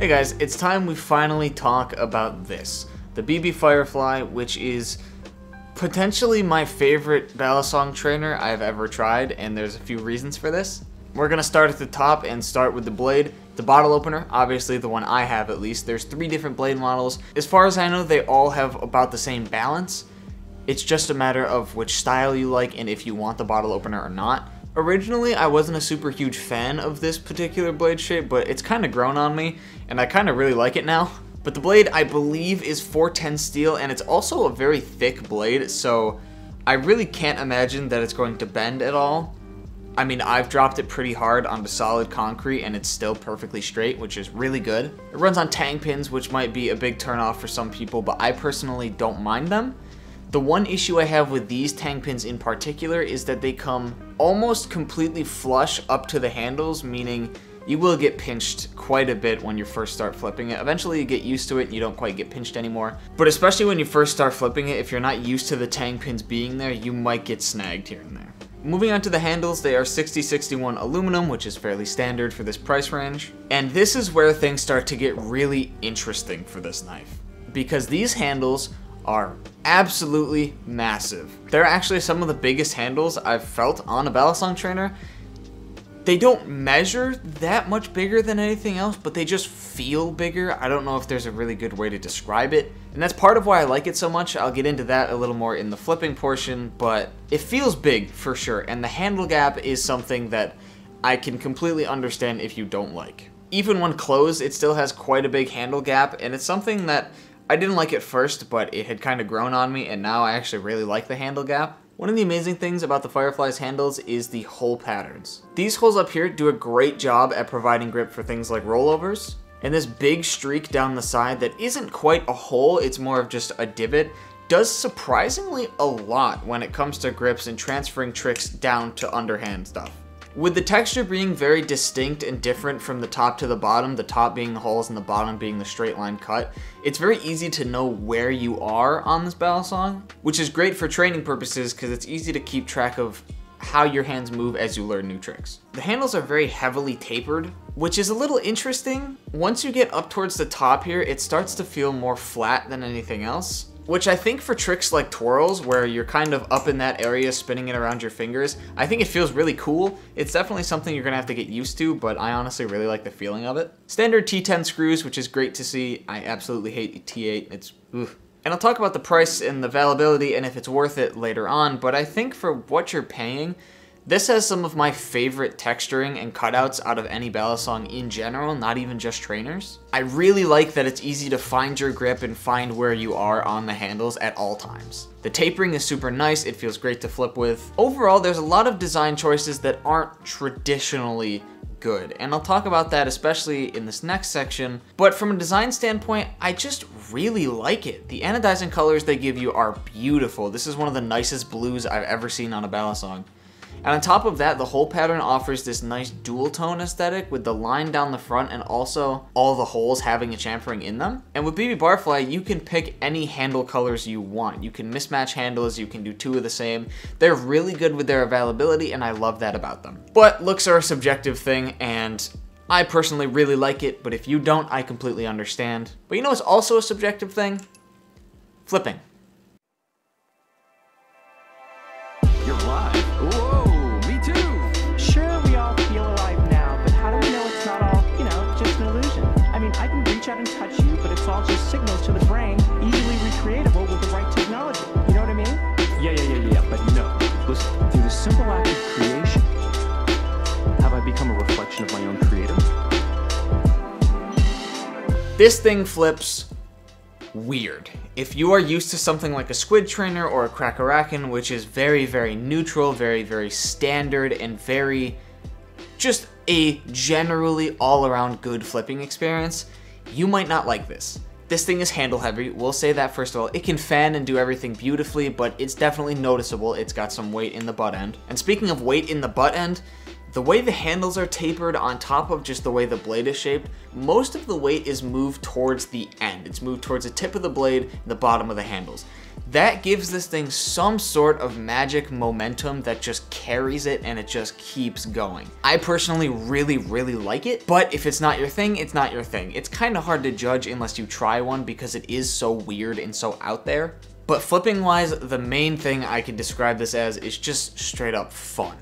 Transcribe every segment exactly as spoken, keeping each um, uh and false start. Hey guys, it's time we finally talk about this. The B B Firefly, which is potentially my favorite Balisong trainer I've ever tried, and there's a few reasons for this. We're gonna start at the top and start with the blade. The bottle opener, obviously the one I have at least. There's three different blade models. As far as I know, they all have about the same balance. It's just a matter of which style you like and if you want the bottle opener or not. Originally, I wasn't a super huge fan of this particular blade shape, but it's kind of grown on me, and I kind of really like it now. But the blade, I believe, is four ten steel, and it's also a very thick blade, so I really can't imagine that it's going to bend at all. I mean, I've dropped it pretty hard onto solid concrete, and it's still perfectly straight, which is really good. It runs on tang pins, which might be a big turnoff for some people, but I personally don't mind them. The one issue I have with these tang pins in particular is that they come almost completely flush up to the handles, meaning you will get pinched quite a bit when you first start flipping it. Eventually you get used to it and you don't quite get pinched anymore. But especially when you first start flipping it, if you're not used to the tang pins being there, you might get snagged here and there. Moving on to the handles, they are sixty sixty-one aluminum, which is fairly standard for this price range. And this is where things start to get really interesting for this knife, because these handles are absolutely massive. They're actually some of the biggest handles I've felt on a Balisong trainer. They don't measure that much bigger than anything else, but they just feel bigger. I don't know if there's a really good way to describe it, and that's part of why I like it so much. I'll get into that a little more in the flipping portion, but it feels big for sure, and the handle gap is something that I can completely understand if you don't like. Even when closed, it still has quite a big handle gap, and it's something that I didn't like at first, but it had kind of grown on me, and now I actually really like the handle gap. One of the amazing things about the Firefly's handles is the hole patterns. These holes up here do a great job at providing grip for things like rollovers, and this big streak down the side that isn't quite a hole, it's more of just a divot, does surprisingly a lot when it comes to grips and transferring tricks down to underhand stuff. With the texture being very distinct and different from the top to the bottom, the top being the holes and the bottom being the straight line cut, it's very easy to know where you are on this Balisong, which is great for training purposes because it's easy to keep track of how your hands move as you learn new tricks. The handles are very heavily tapered, which is a little interesting. Once you get up towards the top here, it starts to feel more flat than anything else, which I think for tricks like twirls, where you're kind of up in that area spinning it around your fingers, I think it feels really cool. It's definitely something you're gonna have to get used to, but I honestly really like the feeling of it. Standard T ten screws, which is great to see. I absolutely hate T eight, it's ugh. And I'll talk about the price and the availability and if it's worth it later on, but I think for what you're paying, this has some of my favorite texturing and cutouts out of any Balisong in general, not even just trainers. I really like that it's easy to find your grip and find where you are on the handles at all times. The tapering is super nice, it feels great to flip with. Overall, there's a lot of design choices that aren't traditionally good, and I'll talk about that especially in this next section, but from a design standpoint, I just really like it. The anodizing colors they give you are beautiful. This is one of the nicest blues I've ever seen on a Balisong. And on top of that, the hole pattern offers this nice dual tone aesthetic with the line down the front and also all the holes having a chamfering in them. And with B B Barfly, you can pick any handle colors you want. You can mismatch handles, you can do two of the same. They're really good with their availability, and I love that about them. But looks are a subjective thing, and I personally really like it, but if you don't, I completely understand. But you know what's also a subjective thing? Flipping. You're live. Whoa. And touch you, but it's all just signals to the brain, easily recreatable with the right technology. You know what I mean? Yeah, yeah, yeah, yeah, but no. Listen, through the simple act of creation, have I become a reflection of my own creator? This thing flips weird. If you are used to something like a Squid Trainer or a Krakarakin, which is very, very neutral, very, very standard, and very just a generally all-around good flipping experience, you might not like this. This thing is handle heavy, we'll say that first of all. It can fan and do everything beautifully, but it's definitely noticeable. It's got some weight in the butt end. And speaking of weight in the butt end, the way the handles are tapered on top of just the way the blade is shaped, most of the weight is moved towards the end. It's moved towards the tip of the blade, the bottom of the handles. That gives this thing some sort of magic momentum that just carries it and it just keeps going. I personally really, really like it, but if it's not your thing, it's not your thing. It's kind of hard to judge unless you try one because it is so weird and so out there. But flipping wise, the main thing I could describe this as is just straight up fun.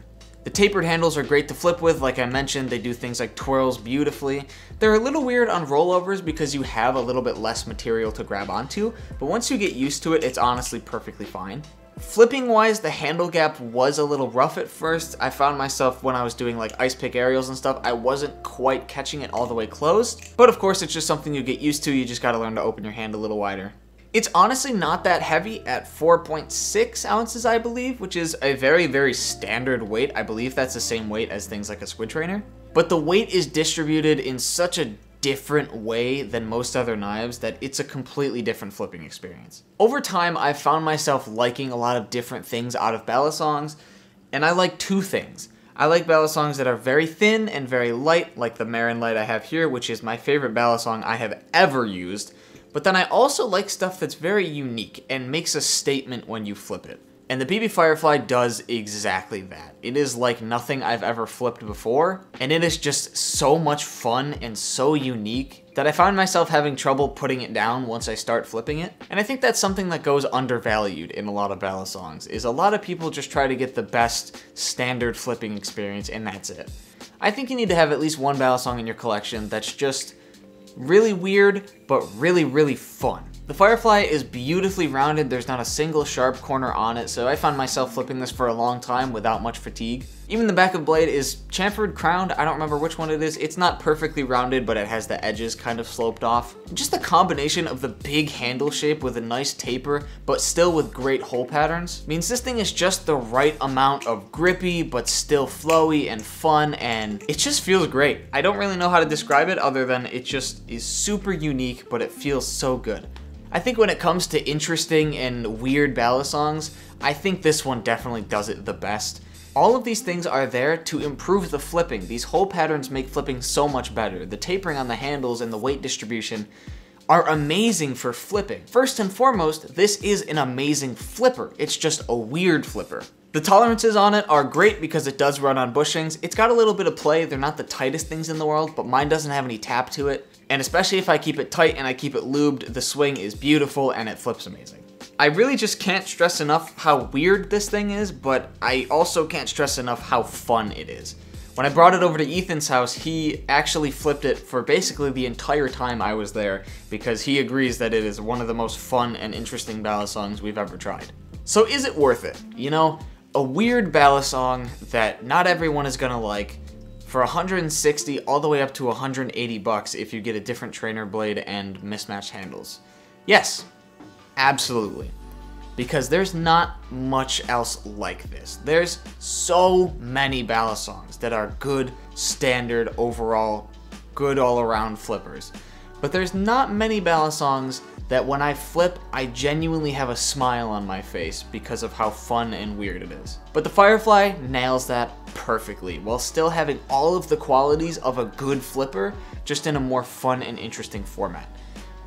The tapered handles are great to flip with. Like I mentioned, they do things like twirls beautifully. They're a little weird on rollovers because you have a little bit less material to grab onto, but once you get used to it, it's honestly perfectly fine. Flipping wise, the handle gap was a little rough at first. I found myself when I was doing like ice pick aerials and stuff, I wasn't quite catching it all the way closed, but of course it's just something you get used to. You just gotta learn to open your hand a little wider. It's honestly not that heavy at four point six ounces, I believe, which is a very, very standard weight. I believe that's the same weight as things like a Squid Trainer. But the weight is distributed in such a different way than most other knives that it's a completely different flipping experience. Over time, I've found myself liking a lot of different things out of Balisongs, and I like two things. I like Balisongs that are very thin and very light, like the Maryn Light I have here, which is my favorite Balisong I have ever used. But then I also like stuff that's very unique and makes a statement when you flip it. And the B B Firefly does exactly that. It is like nothing I've ever flipped before, and it is just so much fun and so unique that I find myself having trouble putting it down once I start flipping it. And I think that's something that goes undervalued in a lot of Balisongs, is a lot of people just try to get the best standard flipping experience and that's it. I think you need to have at least one Balisong in your collection that's just really weird, but really, really fun. The Firefly is beautifully rounded. There's not a single sharp corner on it, so I found myself flipping this for a long time without much fatigue. Even the back of blade is chamfered, crowned. I don't remember which one it is. It's not perfectly rounded, but it has the edges kind of sloped off. Just the combination of the big handle shape with a nice taper, but still with great hole patterns, means this thing is just the right amount of grippy, but still flowy and fun, and it just feels great. I don't really know how to describe it other than it just is super unique, but it feels so good. I think when it comes to interesting and weird Balisongs, I think this one definitely does it the best. All of these things are there to improve the flipping. These hole patterns make flipping so much better. The tapering on the handles and the weight distribution are amazing for flipping. First and foremost, this is an amazing flipper. It's just a weird flipper. The tolerances on it are great because it does run on bushings. It's got a little bit of play. They're not the tightest things in the world, but mine doesn't have any tap to it. And especially if I keep it tight and I keep it lubed, the swing is beautiful and it flips amazing. I really just can't stress enough how weird this thing is, but I also can't stress enough how fun it is. When I brought it over to Ethan's house, he actually flipped it for basically the entire time I was there because he agrees that it is one of the most fun and interesting Balisongs we've ever tried. So is it worth it? You know, a weird Balisong that not everyone is gonna like for one hundred sixty all the way up to one hundred eighty bucks if you get a different trainer blade and mismatched handles. Yes. Absolutely, because there's not much else like this. There's so many Balisongs that are good, standard, overall, good all-around flippers. But there's not many Balisongs that when I flip, I genuinely have a smile on my face because of how fun and weird it is. But the Firefly nails that perfectly while still having all of the qualities of a good flipper, just in a more fun and interesting format.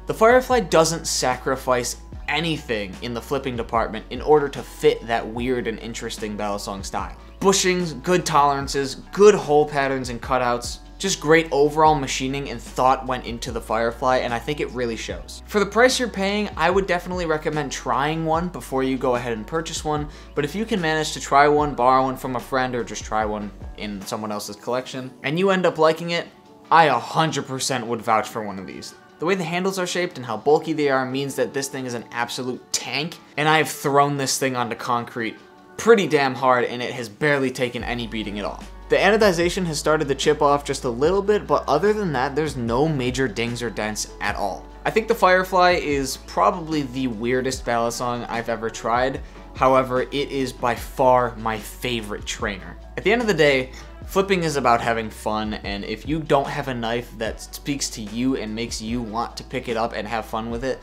The Firefly doesn't sacrifice anything in the flipping department in order to fit that weird and interesting Balisong style. Bushings, good tolerances, good hole patterns and cutouts, just great overall machining and thought went into the Firefly, and I think it really shows. For the price you're paying, I would definitely recommend trying one before you go ahead and purchase one, but if you can manage to try one, borrow one from a friend, or just try one in someone else's collection, and you end up liking it, I one hundred percent would vouch for one of these. The way the handles are shaped and how bulky they are means that this thing is an absolute tank, and I have thrown this thing onto concrete pretty damn hard and it has barely taken any beating at all. The anodization has started to chip off just a little bit, but other than that, there's no major dings or dents at all. I think the Firefly is probably the weirdest Balisong I've ever tried. However, it is by far my favorite trainer. At the end of the day, flipping is about having fun, and if you don't have a knife that speaks to you and makes you want to pick it up and have fun with it,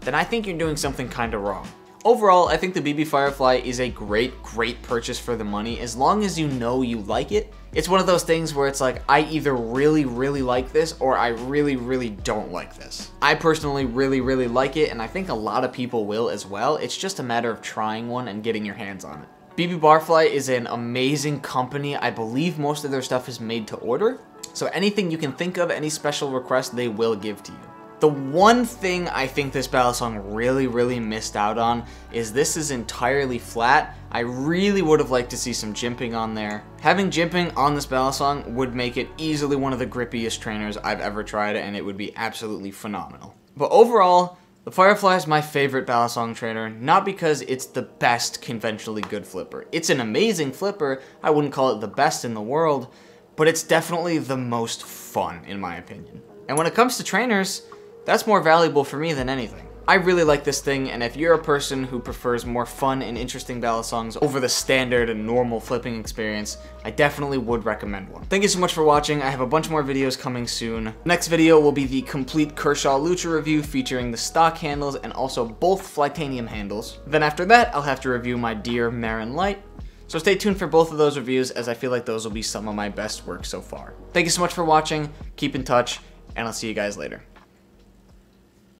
then I think you're doing something kind of wrong. Overall, I think the B B Firefly is a great, great purchase for the money as long as you know you like it it's one of those things where it's like, I either really, really like this or I really, really don't like this. I personally really, really like it, and I think a lot of people will as well. It's just a matter of trying one and getting your hands on it. B B Barfly is an amazing company. I believe most of their stuff is made to order. So anything you can think of, any special request, they will give to you. The one thing I think this Balisong really, really missed out on is this is entirely flat. I really would have liked to see some jimping on there. Having jimping on this Balisong would make it easily one of the grippiest trainers I've ever tried, and it would be absolutely phenomenal. But overall, the Firefly is my favorite Balisong trainer, not because it's the best conventionally good flipper. It's an amazing flipper. I wouldn't call it the best in the world, but it's definitely the most fun in my opinion. And when it comes to trainers, that's more valuable for me than anything. I really like this thing, and if you're a person who prefers more fun and interesting Balisongs over the standard and normal flipping experience, I definitely would recommend one. Thank you so much for watching. I have a bunch more videos coming soon. The next video will be the complete Kershaw Lucha review featuring the stock handles and also both Flytanium handles. Then after that, I'll have to review my dear Maryn Light. So stay tuned for both of those reviews, as I feel like those will be some of my best work so far. Thank you so much for watching. Keep in touch, and I'll see you guys later.